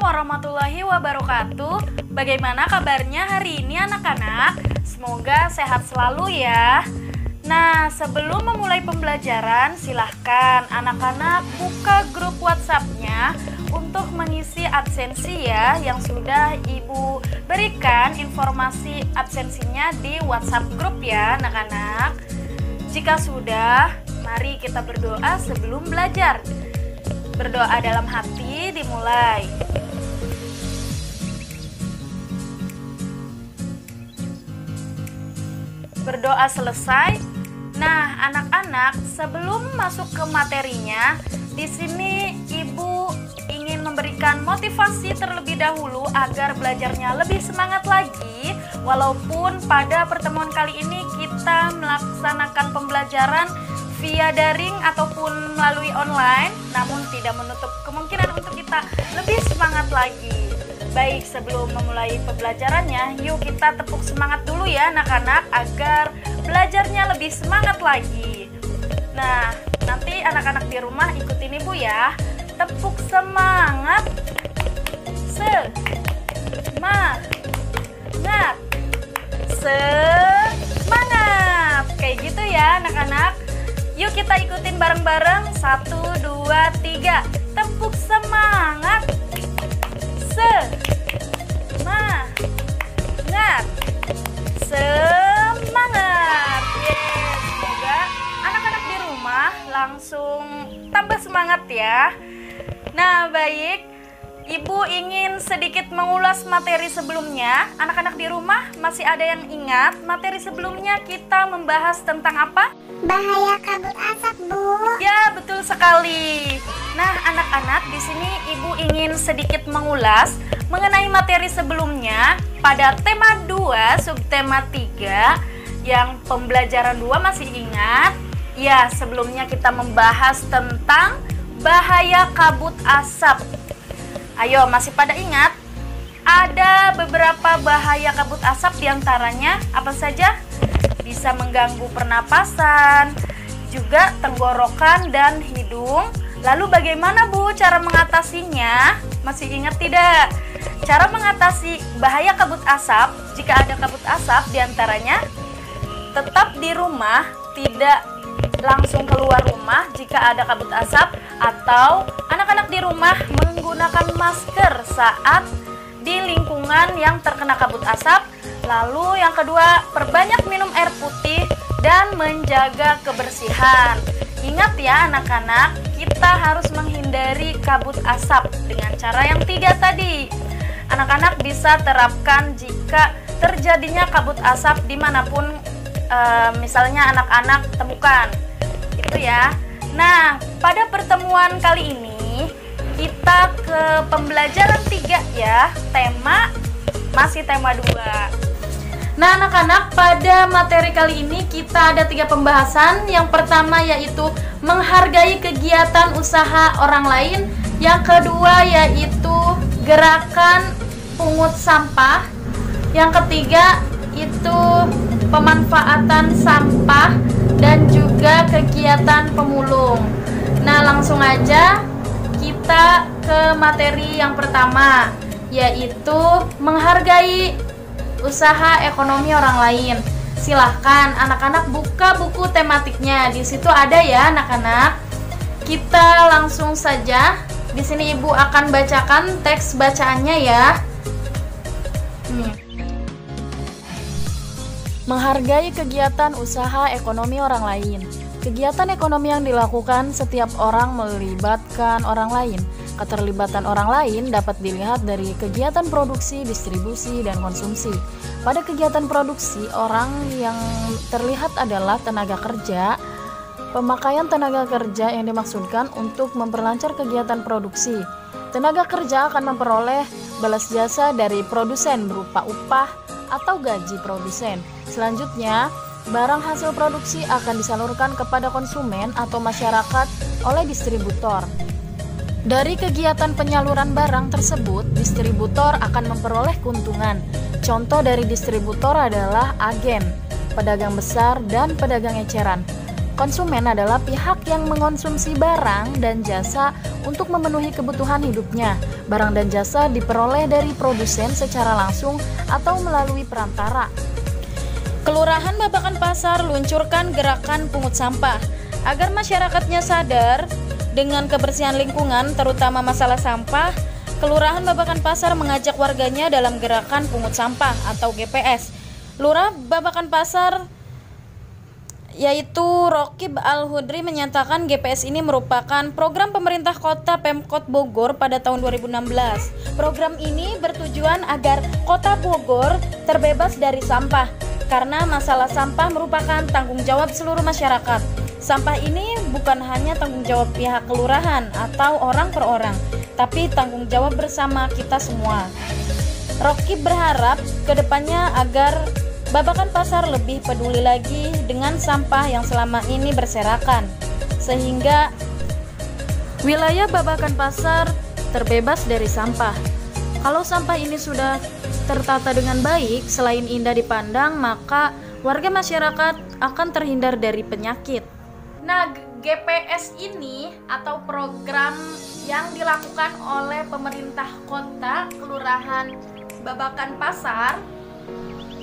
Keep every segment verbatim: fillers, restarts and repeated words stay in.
Assalamualaikum warahmatullahi wabarakatuh. Bagaimana kabarnya hari ini anak-anak? Semoga sehat selalu ya. Nah, sebelum memulai pembelajaran, silahkan anak-anak buka grup WhatsApp-nya untuk mengisi absensi ya, yang sudah Ibu berikan informasi absensinya di WhatsApp grup ya anak-anak. Jika sudah, mari kita berdoa sebelum belajar. Berdoa dalam hati dimulai. Berdoa selesai. Nah, anak-anak, sebelum masuk ke materinya, di sini Ibu ingin memberikan motivasi terlebih dahulu agar belajarnya lebih semangat lagi. Walaupun pada pertemuan kali ini kita melaksanakan pembelajaran via daring ataupun melalui online, namun tidak menutup kemungkinan untuk kita lebih semangat lagi. Baik, sebelum memulai pembelajarannya, yuk kita tepuk semangat dulu ya anak-anak agar belajarnya lebih semangat lagi. Nah, nanti anak-anak di rumah ikutin Ibu ya. Tepuk semangat. Semangat. Semangat. Kayak gitu ya anak-anak. Yuk kita ikutin bareng-bareng. Satu, dua, tiga. Tepuk semangat. Semangat. Semangat. Yes. Semoga anak-anak di rumah langsung tambah semangat ya. Nah, baik. Ibu ingin sedikit mengulas materi sebelumnya. Anak-anak di rumah masih ada yang ingat materi sebelumnya kita membahas tentang apa? Bahaya kabut asap, Bu. Ya, betul sekali. Nah, anak-anak, di sini Ibu ingin sedikit mengulas mengenai materi sebelumnya pada tema dua, subtema tiga yang pembelajaran dua masih ingat? Ya, sebelumnya kita membahas tentang bahaya kabut asap. Ayo, masih pada ingat? Ada beberapa bahaya kabut asap, diantaranya apa saja? Bisa mengganggu pernapasan, juga tenggorokan dan hidung. Lalu bagaimana, Bu, cara mengatasinya? Masih ingat tidak? Cara mengatasi bahaya kabut asap, jika ada kabut asap, diantaranya tetap di rumah, tidak langsung keluar rumah jika ada kabut asap, atau anak-anak di rumah menggunakan masker saat di lingkungan yang terkena kabut asap. Lalu yang kedua, perbanyak minum air putih dan menjaga kebersihan. Ingat ya anak-anak, kita harus menghindari kabut asap dengan cara yang tiga tadi. Anak-anak bisa terapkan jika terjadinya kabut asap dimanapun e, misalnya anak-anak temukan. Gitu ya. Nah, pada pertemuan kali ini kita ke pembelajaran tiga ya, tema masih tema dua. Nah anak-anak, pada materi kali ini kita ada tiga pembahasan. Yang pertama yaitu menghargai kegiatan usaha orang lain. Yang kedua yaitu gerakan pungut sampah. Yang ketiga itu pemanfaatan sampah dan juga kegiatan pemulung. Nah, langsung aja kita ke materi yang pertama, yaitu menghargai usaha ekonomi orang lain. Silahkan anak-anak buka buku tematiknya. Di situ ada ya anak-anak. Kita langsung saja. Di sini Ibu akan bacakan teks bacaannya ya. Hmm. Menghargai kegiatan usaha ekonomi orang lain. Kegiatan ekonomi yang dilakukan setiap orang melibatkan orang lain. Keterlibatan orang lain dapat dilihat dari kegiatan produksi, distribusi, dan konsumsi. Pada kegiatan produksi, orang yang terlihat adalah tenaga kerja. Pemakaian tenaga kerja yang dimaksudkan untuk memperlancar kegiatan produksi. Tenaga kerja akan memperoleh balas jasa dari produsen berupa upah atau gaji produsen. Selanjutnya, barang hasil produksi akan disalurkan kepada konsumen atau masyarakat oleh distributor. Dari kegiatan penyaluran barang tersebut, distributor akan memperoleh keuntungan. Contoh dari distributor adalah agen, pedagang besar, dan pedagang eceran. Konsumen adalah pihak yang mengonsumsi barang dan jasa untuk memenuhi kebutuhan hidupnya. Barang dan jasa diperoleh dari produsen secara langsung atau melalui perantara. Kelurahan Babakan Pasar luncurkan gerakan pungut sampah agar masyarakatnya sadar dengan kebersihan lingkungan, terutama masalah sampah. Kelurahan Babakan Pasar mengajak warganya dalam gerakan pungut sampah atau G P S. Lurah Babakan Pasar yaitu Rokib Al-Hudri menyatakan G P S ini merupakan program pemerintah kota Pemkot Bogor pada tahun dua ribu enam belas. Program ini bertujuan agar kota Bogor terbebas dari sampah, karena masalah sampah merupakan tanggung jawab seluruh masyarakat. Sampah ini bukan hanya tanggung jawab pihak kelurahan atau orang per orang, tapi tanggung jawab bersama kita semua. Rokib berharap kedepannya agar Babakan Pasar lebih peduli lagi dengan sampah yang selama ini berserakan, sehingga wilayah Babakan Pasar terbebas dari sampah. Kalau sampah ini sudah tertata dengan baik, selain indah dipandang, maka warga masyarakat akan terhindar dari penyakit. Nah, G P S ini atau program yang dilakukan oleh pemerintah kota Kelurahan Babakan Pasar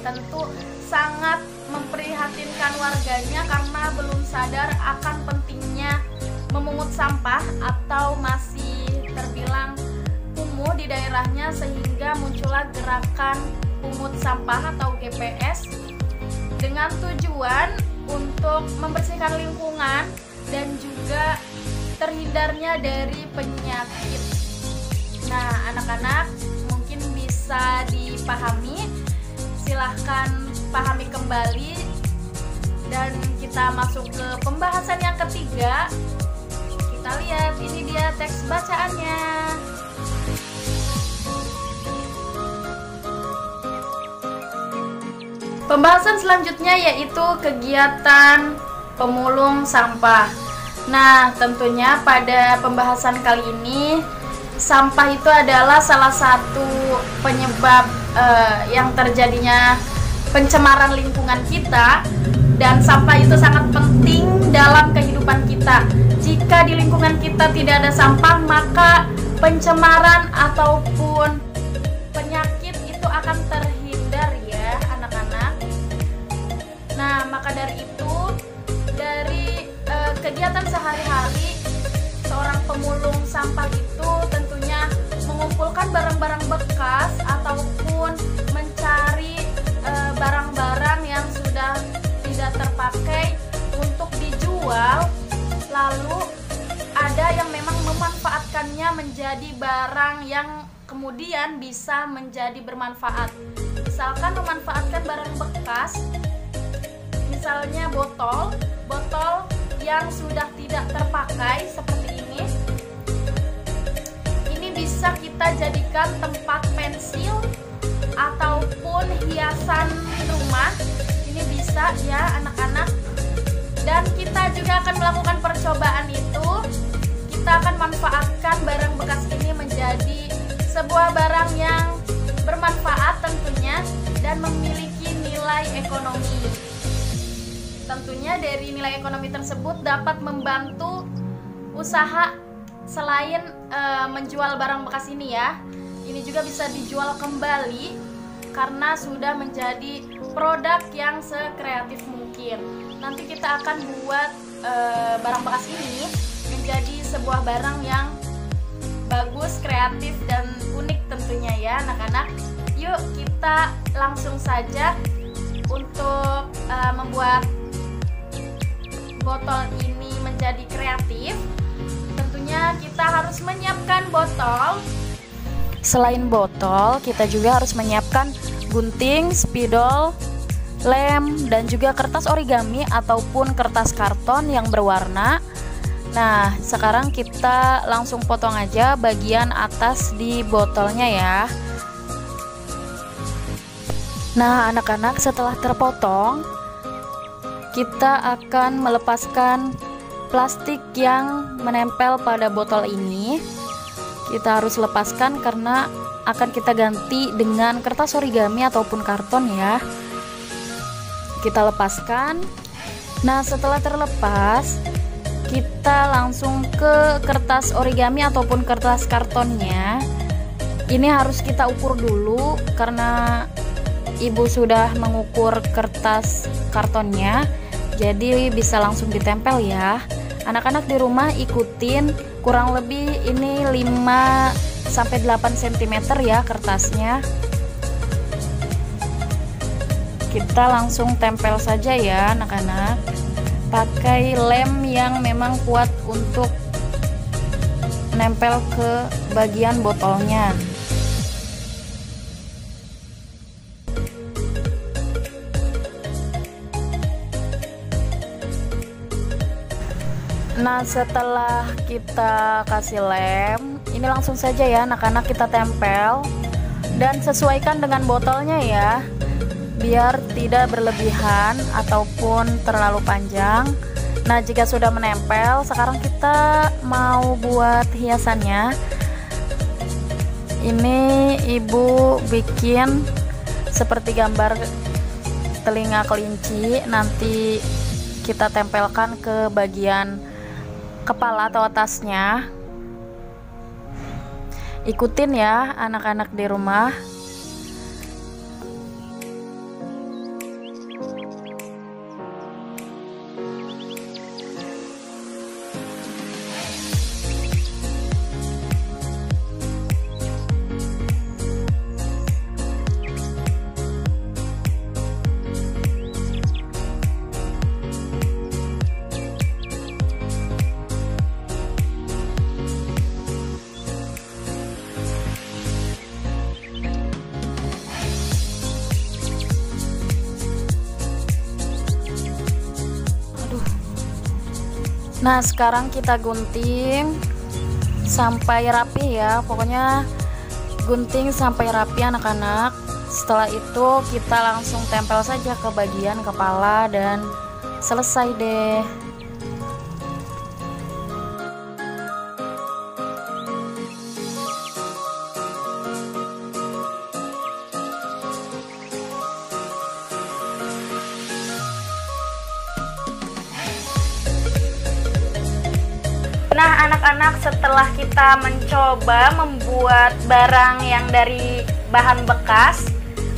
tentu sangat memprihatinkan warganya, karena belum sadar akan pentingnya memungut sampah atau masih terbilang kumuh di daerahnya, sehingga muncullah gerakan pungut sampah atau G P S dengan tujuan untuk membersihkan lingkungan dan juga terhindarnya dari penyakit. Nah, anak-anak mungkin bisa dipahami. Silahkan pahami kembali, dan kita masuk ke pembahasan yang ketiga. Kita lihat, ini dia teks bacaannya. Pembahasan selanjutnya yaitu kegiatan pemulung sampah. Nah, tentunya pada pembahasan kali ini sampah itu adalah salah satu penyebab Uh, yang terjadinya pencemaran lingkungan kita, dan sampah itu sangat penting dalam kehidupan kita. Jika di lingkungan kita tidak ada sampah, maka pencemaran ataupun penyakit itu akan terhindar, ya anak-anak. Nah, maka dari itu, dari uh, kegiatan sehari-hari seorang pemulung sampah itu tentunya mengumpulkan barang-barang bekas ataupun mencari barang-barang e, yang sudah tidak terpakai untuk dijual, lalu ada yang memang memanfaatkannya menjadi barang yang kemudian bisa menjadi bermanfaat. Misalkan memanfaatkan barang bekas, misalnya botol botol yang sudah tidak terpakai seperti ini, bisa kita jadikan tempat pensil ataupun hiasan rumah. Ini bisa, ya anak-anak. Dan kita juga akan melakukan percobaan itu. Kita akan manfaatkan barang bekas ini menjadi sebuah barang yang bermanfaat tentunya, dan memiliki nilai ekonomi. Tentunya dari nilai ekonomi tersebut dapat membantu usaha selain e, menjual barang bekas ini, ya. Ini juga bisa dijual kembali karena sudah menjadi produk yang sekreatif mungkin. Nanti kita akan buat e, barang bekas ini menjadi sebuah barang yang bagus, kreatif, dan unik tentunya, ya anak-anak. Yuk kita langsung saja untuk e, membuat botol ini menjadi kreatif. Kita harus menyiapkan botol. Selain botol, kita juga harus menyiapkan gunting, spidol, lem, dan juga kertas origami ataupun kertas karton yang berwarna. Nah, sekarang kita langsung potong aja bagian atas di botolnya, ya. Nah, anak-anak, setelah terpotong, kita akan melepaskan plastik yang menempel pada botol ini. Kita harus lepaskan karena akan kita ganti dengan kertas origami ataupun karton, ya. Kita lepaskan. Nah, setelah terlepas, kita langsung ke kertas origami ataupun kertas kartonnya. Ini harus kita ukur dulu karena ibu sudah mengukur kertas kartonnya, jadi bisa langsung ditempel ya. Anak-anak di rumah ikutin, kurang lebih ini lima sampai delapan sentimeter ya kertasnya. Kita langsung tempel saja ya anak-anak, pakai lem yang memang kuat untuk nempel ke bagian botolnya. Nah, setelah kita kasih lem, ini langsung saja ya anak-anak kita tempel dan sesuaikan dengan botolnya ya, biar tidak berlebihan ataupun terlalu panjang. Nah, jika sudah menempel, sekarang kita mau buat hiasannya. Ini ibu bikin seperti gambar telinga kelinci, nanti kita tempelkan ke bagian kepala atau atasnya. Ikutin ya anak-anak di rumah. Nah, sekarang kita gunting sampai rapi ya, pokoknya gunting sampai rapi anak-anak. Setelah itu kita langsung tempel saja ke bagian kepala dan selesai deh. Nah, anak-anak, setelah kita mencoba membuat barang yang dari bahan bekas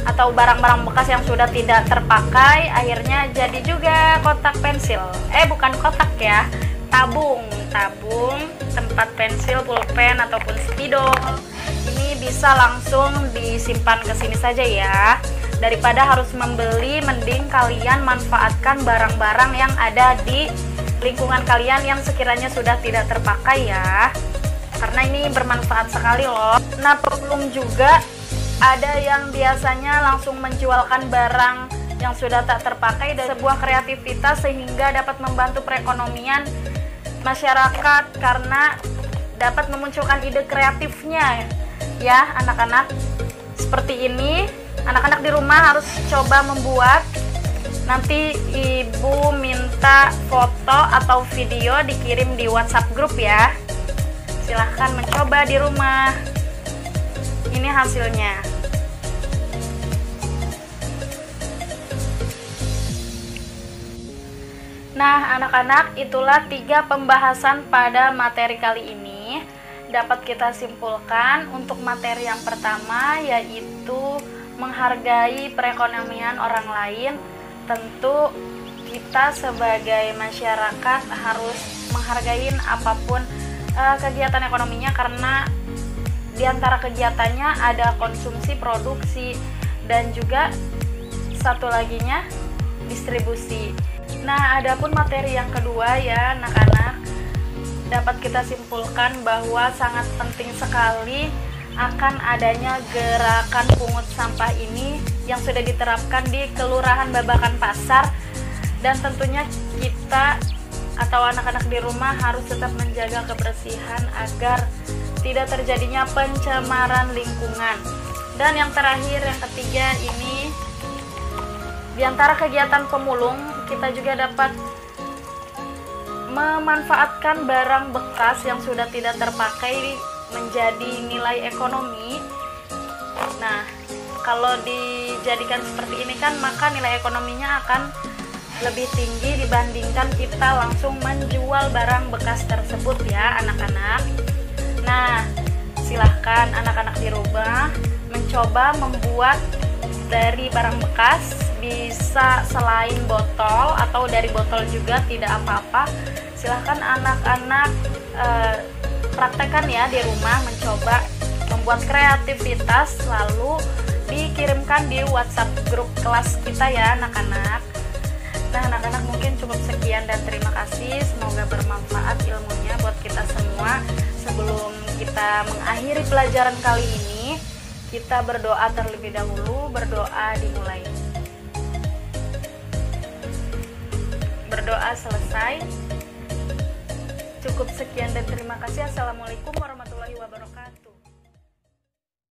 atau barang-barang bekas yang sudah tidak terpakai, akhirnya jadi juga kotak pensil. Eh, bukan kotak ya, tabung, tabung tempat pensil, pulpen ataupun spidol. Ini bisa langsung disimpan ke sini saja ya. Daripada harus membeli, mending kalian manfaatkan barang-barang yang ada di lingkungan kalian yang sekiranya sudah tidak terpakai ya, karena ini bermanfaat sekali loh. Nah, pemulung juga ada yang biasanya langsung menjualkan barang yang sudah tak terpakai, dan sebuah kreativitas sehingga dapat membantu perekonomian masyarakat karena dapat memunculkan ide kreatifnya ya anak-anak. Seperti ini anak-anak di rumah harus coba membuat. Nanti ibu minta foto atau video dikirim di WhatsApp grup ya. Silahkan mencoba di rumah. Ini hasilnya. Nah, anak-anak, itulah tiga pembahasan pada materi kali ini. Dapat kita simpulkan untuk materi yang pertama, yaitu menghargai perekonomian orang lain. Tentu kita sebagai masyarakat harus menghargai apapun uh, kegiatan ekonominya, karena diantara kegiatannya ada konsumsi, produksi, dan juga satu laginya distribusi. Nah, adapun materi yang kedua ya anak-anak, dapat kita simpulkan bahwa sangat penting sekali akan adanya gerakan pungut sampah ini yang sudah diterapkan di Kelurahan Babakan Pasar, dan tentunya kita atau anak-anak di rumah harus tetap menjaga kebersihan agar tidak terjadinya pencemaran lingkungan. Dan yang terakhir, yang ketiga ini, diantara kegiatan pemulung kita juga dapat memanfaatkan barang bekas yang sudah tidak terpakai menjadi nilai ekonomi. Nah, kalau dijadikan seperti ini kan, maka nilai ekonominya akan lebih tinggi dibandingkan kita langsung menjual barang bekas tersebut ya anak-anak. Nah, silahkan anak-anak di rumah mencoba membuat dari barang bekas, bisa selain botol atau dari botol juga tidak apa-apa. Silahkan anak-anak e, praktekkan ya di rumah, mencoba membuat kreativitas, lalu dikirimkan di WhatsApp grup kelas kita ya anak-anak. Nah anak-anak, mungkin cukup sekian dan terima kasih, semoga bermanfaat ilmunya buat kita semua. Sebelum kita mengakhiri pelajaran kali ini, kita berdoa terlebih dahulu. Berdoa dimulai, berdoa selesai. Cukup sekian dan terima kasih. Assalamualaikum warahmatullahi wabarakatuh.